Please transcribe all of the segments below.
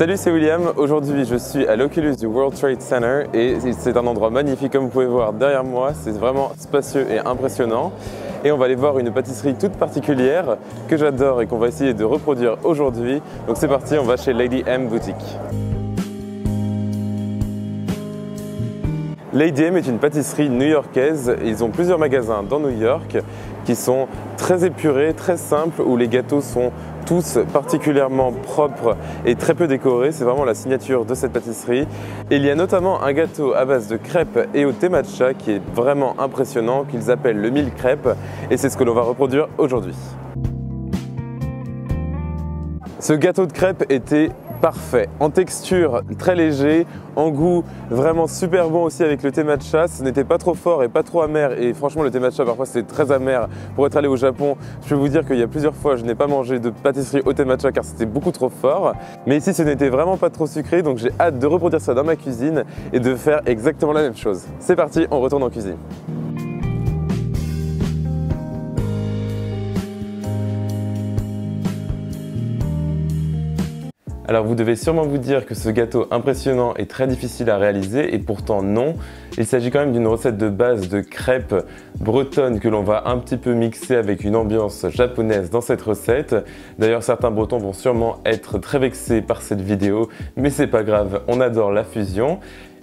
Salut, c'est William. Aujourd'hui, je suis à l'Oculus du World Trade Center et c'est un endroit magnifique comme vous pouvez voir derrière moi. C'est vraiment spacieux et impressionnant. Et on va aller voir une pâtisserie toute particulière que j'adore et qu'on va essayer de reproduire aujourd'hui. Donc c'est parti, on va chez Lady M boutique. Lady M est une pâtisserie new-yorkaise. Ils ont plusieurs magasins dans New York qui sont très épurés, très simples, où les gâteaux sont tous particulièrement propres et très peu décorés. C'est vraiment la signature de cette pâtisserie. Et il y a notamment un gâteau à base de crêpes et au thé matcha qui est vraiment impressionnant, qu'ils appellent le mille crêpes, et c'est ce que l'on va reproduire aujourd'hui. Ce gâteau de crêpes était parfait, en texture très léger, en goût vraiment super bon aussi avec le thé matcha. Ce n'était pas trop fort et pas trop amer, et franchement le thé matcha parfois c'était très amer. Pour être allé au Japon, je peux vous dire qu'il y a plusieurs fois je n'ai pas mangé de pâtisserie au thé matcha car c'était beaucoup trop fort, mais ici ce n'était vraiment pas trop sucré, donc j'ai hâte de reproduire ça dans ma cuisine et de faire exactement la même chose. C'est parti, on retourne en cuisine. Alors vous devez sûrement vous dire que ce gâteau impressionnant est très difficile à réaliser, et pourtant non. Il s'agit quand même d'une recette de base de crêpes bretonnes que l'on va un petit peu mixer avec une ambiance japonaise dans cette recette. D'ailleurs certains bretons vont sûrement être très vexés par cette vidéo, mais c'est pas grave, on adore la fusion.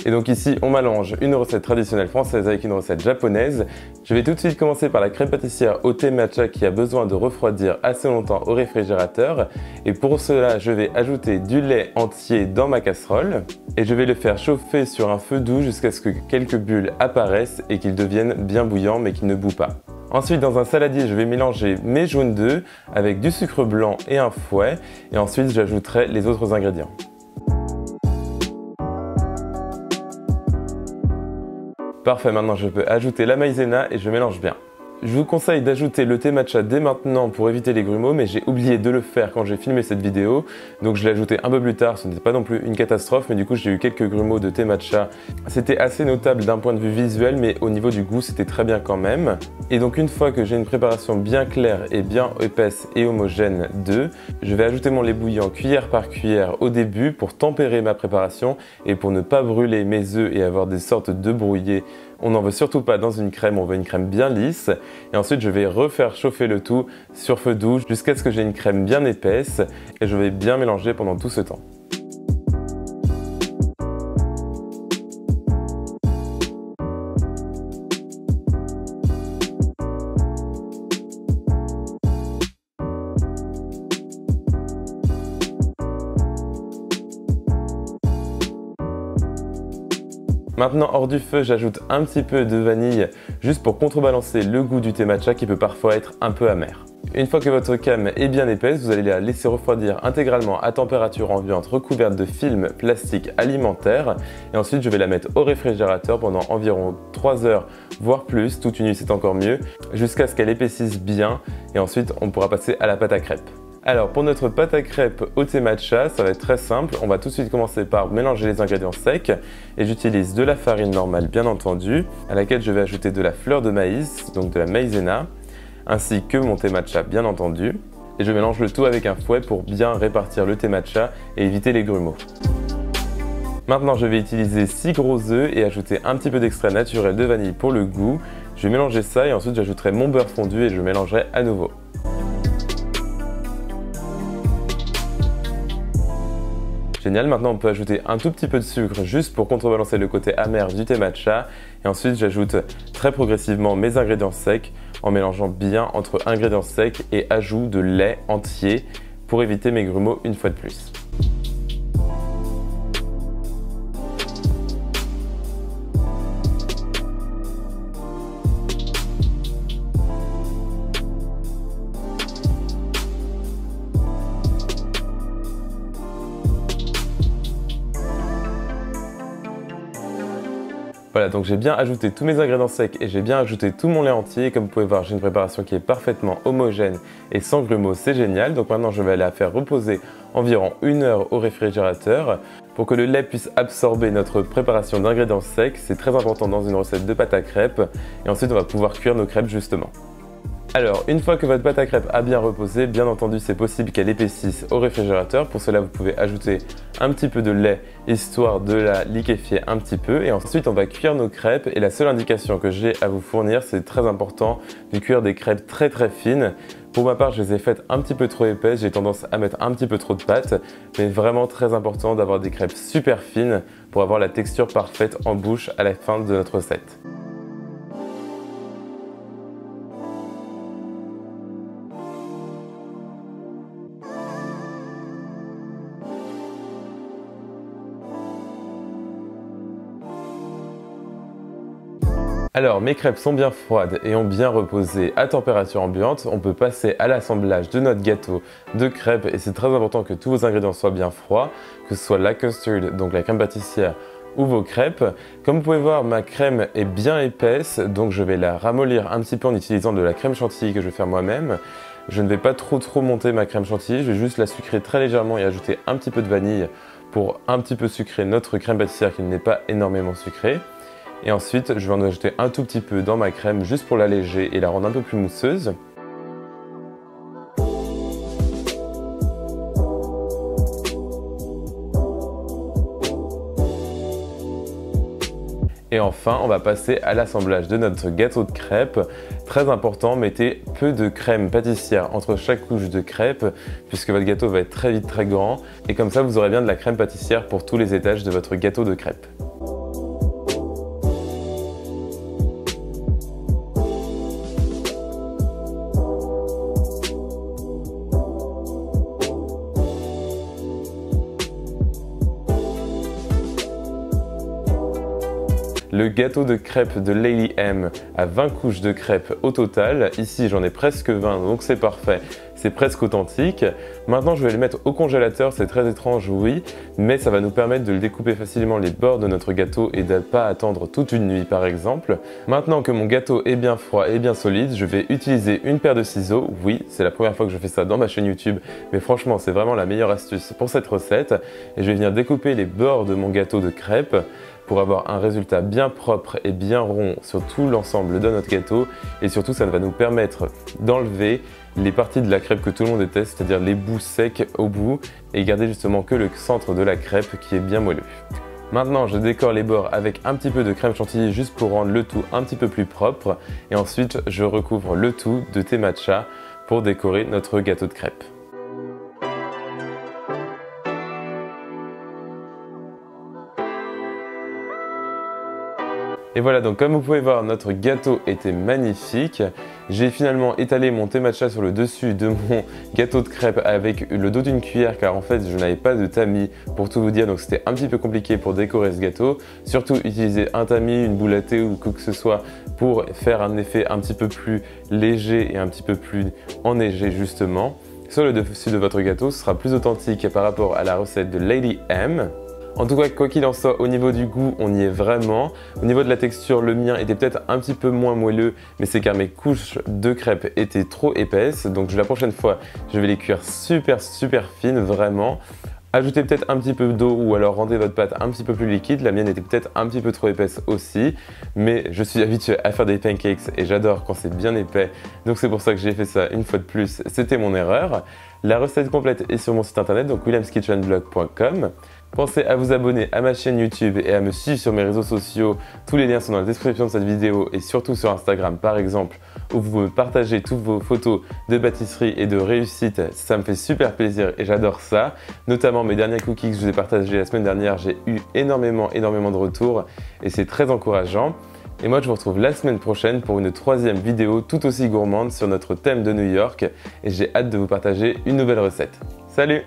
Et donc ici on mélange une recette traditionnelle française avec une recette japonaise. Je vais tout de suite commencer par la crêpe pâtissière au thé matcha qui a besoin de refroidir assez longtemps au réfrigérateur, et pour cela je vais ajouter du lait entier dans ma casserole et je vais le faire chauffer sur un feu doux jusqu'à ce que quelques bulles apparaissent et qu'ils deviennent bien bouillants mais qu'ils ne bouent pas. Ensuite, dans un saladier, je vais mélanger mes jaunes d'œufs avec du sucre blanc et un fouet, et ensuite j'ajouterai les autres ingrédients. Parfait, maintenant je peux ajouter la maïzena et je mélange bien. Je vous conseille d'ajouter le thé matcha dès maintenant pour éviter les grumeaux, mais j'ai oublié de le faire quand j'ai filmé cette vidéo, donc je l'ai ajouté un peu plus tard. Ce n'était pas non plus une catastrophe, mais du coup j'ai eu quelques grumeaux de thé matcha. C'était assez notable d'un point de vue visuel, mais au niveau du goût c'était très bien quand même. Et donc une fois que j'ai une préparation bien claire et bien épaisse et homogène d'œufs, je vais ajouter mon lait bouillant cuillère par cuillère au début pour tempérer ma préparation et pour ne pas brûler mes œufs et avoir des sortes de brouillés. On n'en veut surtout pas dans une crème, on veut une crème bien lisse. Et ensuite je vais refaire chauffer le tout sur feu doux jusqu'à ce que j'ai une crème bien épaisse, et je vais bien mélanger pendant tout ce temps. Maintenant, hors du feu, j'ajoute un petit peu de vanille juste pour contrebalancer le goût du thé matcha qui peut parfois être un peu amer. Une fois que votre crème est bien épaisse, vous allez la laisser refroidir intégralement à température ambiante, recouverte de film plastique alimentaire. Et ensuite, je vais la mettre au réfrigérateur pendant environ 3 heures, voire plus. Toute une nuit, c'est encore mieux, jusqu'à ce qu'elle épaississe bien. Et ensuite, on pourra passer à la pâte à crêpes. Alors pour notre pâte à crêpes au thé matcha, ça va être très simple. On va tout de suite commencer par mélanger les ingrédients secs, et j'utilise de la farine normale bien entendu, à laquelle je vais ajouter de la fleur de maïs, donc de la maïzena, ainsi que mon thé matcha bien entendu, et je mélange le tout avec un fouet pour bien répartir le thé matcha et éviter les grumeaux. Maintenant je vais utiliser 6 gros œufs et ajouter un petit peu d'extrait naturel de vanille pour le goût. Je vais mélanger ça et ensuite j'ajouterai mon beurre fondu et je mélangerai à nouveau. Génial, maintenant on peut ajouter un tout petit peu de sucre juste pour contrebalancer le côté amer du thé matcha, et ensuite j'ajoute très progressivement mes ingrédients secs en mélangeant bien entre ingrédients secs et ajout de lait entier pour éviter mes grumeaux une fois de plus. Voilà, donc j'ai bien ajouté tous mes ingrédients secs et j'ai bien ajouté tout mon lait entier. Comme vous pouvez voir, j'ai une préparation qui est parfaitement homogène et sans grumeaux, c'est génial. Donc maintenant, je vais aller la faire reposer environ 1 heure au réfrigérateur pour que le lait puisse absorber notre préparation d'ingrédients secs. C'est très important dans une recette de pâte à crêpes. Et ensuite, on va pouvoir cuire nos crêpes justement. Alors, une fois que votre pâte à crêpes a bien reposé, bien entendu c'est possible qu'elle épaississe au réfrigérateur. Pour cela, vous pouvez ajouter un petit peu de lait, histoire de la liquéfier un petit peu. Et ensuite, on va cuire nos crêpes. Et la seule indication que j'ai à vous fournir, c'est très important de cuire des crêpes très très fines. Pour ma part, je les ai faites un petit peu trop épaisses, j'ai tendance à mettre un petit peu trop de pâte, mais vraiment très important d'avoir des crêpes super fines pour avoir la texture parfaite en bouche à la fin de notre recette. Alors, mes crêpes sont bien froides et ont bien reposé à température ambiante. On peut passer à l'assemblage de notre gâteau de crêpes et c'est très important que tous vos ingrédients soient bien froids, que ce soit la custard, donc la crème pâtissière, ou vos crêpes. Comme vous pouvez voir, ma crème est bien épaisse, donc je vais la ramollir un petit peu en utilisant de la crème chantilly que je vais faire moi-même. Je ne vais pas trop monter ma crème chantilly, je vais juste la sucrer très légèrement et ajouter un petit peu de vanille pour un petit peu sucrer notre crème pâtissière qui n'est pas énormément sucrée. Et ensuite, je vais en ajouter un tout petit peu dans ma crème juste pour l'alléger et la rendre un peu plus mousseuse. Et enfin, on va passer à l'assemblage de notre gâteau de crêpes. Très important, mettez peu de crème pâtissière entre chaque couche de crêpes puisque votre gâteau va être très vite très grand. Et comme ça, vous aurez bien de la crème pâtissière pour tous les étages de votre gâteau de crêpes. Le gâteau de crêpes de Lady M à 20 couches de crêpes au total. Ici, j'en ai presque 20, donc c'est parfait. C'est presque authentique. Maintenant, je vais le mettre au congélateur. C'est très étrange, oui, mais ça va nous permettre de le découper facilement les bords de notre gâteau et de ne pas attendre toute une nuit, par exemple. Maintenant que mon gâteau est bien froid et bien solide, je vais utiliser une paire de ciseaux. Oui, c'est la première fois que je fais ça dans ma chaîne YouTube, mais franchement, c'est vraiment la meilleure astuce pour cette recette. Et je vais venir découper les bords de mon gâteau de crêpes pour avoir un résultat bien propre et bien rond sur tout l'ensemble de notre gâteau. Et surtout, ça va nous permettre d'enlever les parties de la crêpe que tout le monde déteste, c'est-à-dire les bouts secs au bout, et garder justement que le centre de la crêpe qui est bien moelleux. Maintenant, je décore les bords avec un petit peu de crème chantilly juste pour rendre le tout un petit peu plus propre. Et ensuite, je recouvre le tout de thé matcha pour décorer notre gâteau de crêpe. Et voilà, donc comme vous pouvez voir, notre gâteau était magnifique. J'ai finalement étalé mon thé matcha sur le dessus de mon gâteau de crêpes avec le dos d'une cuillère car en fait je n'avais pas de tamis pour tout vous dire, donc c'était un petit peu compliqué pour décorer ce gâteau. Surtout utiliser un tamis, une boule à thé ou quoi que ce soit pour faire un effet un petit peu plus léger et un petit peu plus enneigé justement. Sur le dessus de votre gâteau, ce sera plus authentique par rapport à la recette de Lady M. En tout cas, quoi qu'il en soit, au niveau du goût, on y est vraiment. Au niveau de la texture, le mien était peut-être un petit peu moins moelleux, mais c'est car mes couches de crêpes étaient trop épaisses. Donc la prochaine fois, je vais les cuire super fines, vraiment. Ajoutez peut-être un petit peu d'eau ou alors rendez votre pâte un petit peu plus liquide. La mienne était peut-être un petit peu trop épaisse aussi, mais je suis habitué à faire des pancakes et j'adore quand c'est bien épais. Donc c'est pour ça que j'ai fait ça une fois de plus, c'était mon erreur. La recette complète est sur mon site internet, donc williamskitchenblog.com. Pensez à vous abonner à ma chaîne YouTube et à me suivre sur mes réseaux sociaux. Tous les liens sont dans la description de cette vidéo et surtout sur Instagram par exemple, où vous pouvez partager toutes vos photos de pâtisserie et de réussite. Ça me fait super plaisir et j'adore ça. Notamment mes derniers cookies que je vous ai partagés la semaine dernière, j'ai eu énormément de retours et c'est très encourageant. Et moi je vous retrouve la semaine prochaine pour une troisième vidéo tout aussi gourmande sur notre thème de New York et j'ai hâte de vous partager une nouvelle recette. Salut!